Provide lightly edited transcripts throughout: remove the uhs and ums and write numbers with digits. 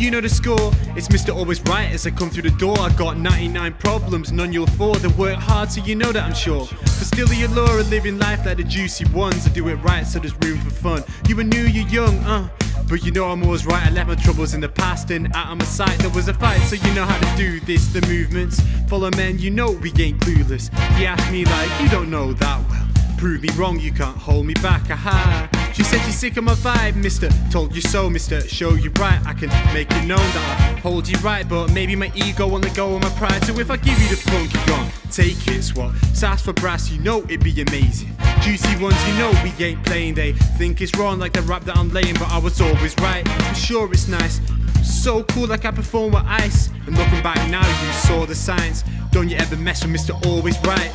you know the score. It's Mr Always Right as I come through the door. I got 99 problems, none you'll afford. I work hard so you know that I'm sure, but still the allure of living life like the Juicy Ones. I do it right so there's room for fun. You were new, you're young, but you know I'm always right. I left my troubles in the past and out of my sight. There was a fight, so you know how to do this. The movements, follow men, you know we ain't clueless. You ask me like, you don't know that well. Prove me wrong, you can't hold me back, aha. She said you're sick of my vibe, mister. Told you so, mister. Show you right, I can make it known that I hold you right. But maybe my ego won't let go of my pride, so if I give you the funk, you're gone. Take it, swat. Sass for brass, you know it'd be amazing. Juicy Ones, you know we ain't playing. They think it's wrong like the rap that I'm laying, but I was always right, for sure it's nice. So cool like I perform with ice, and looking back now you saw the signs. Don't you ever mess with Mr Always Right.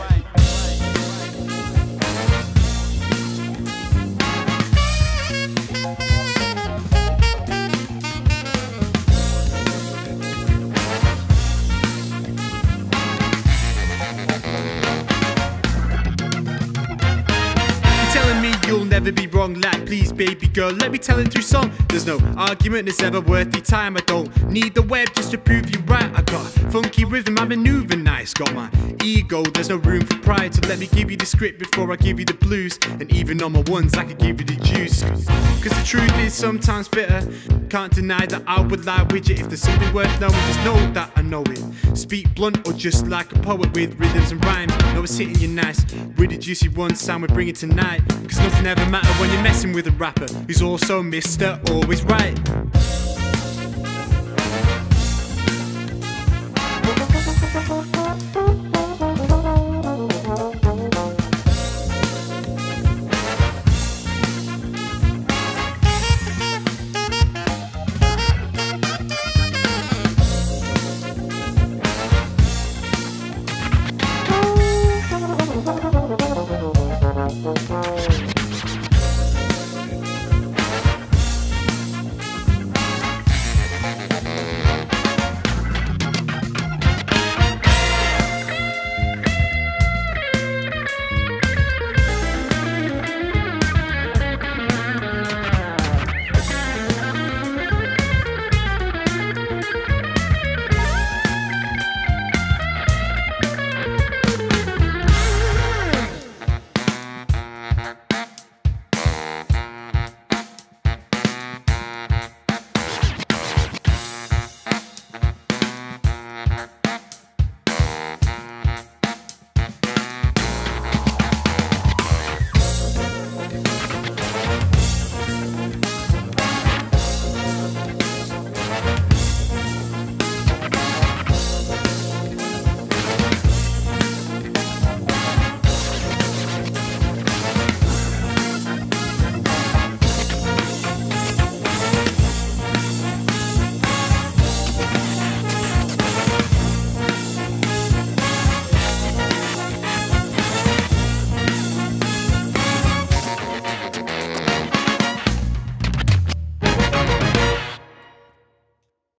You'll never be wrong, like please baby girl, let me tell him through song. There's no argument that's ever worth your time. I don't need the web just to prove you right. I got funky rhythm, I maneuver nice. Got my ego, there's no room for pride. So let me give you the script before I give you the blues. And even on my ones I could give you the juice, cause the truth is sometimes bitter. Can't deny that I would lie with you. If there's something worth knowing, just know that I know it. Speak blunt or just like a poet with rhythms and rhymes. Know it's hitting you nice with the Juicy Ones sound we bring it tonight. Cause nothing never matter when you're messing with a rapper who's also Mr Always Right.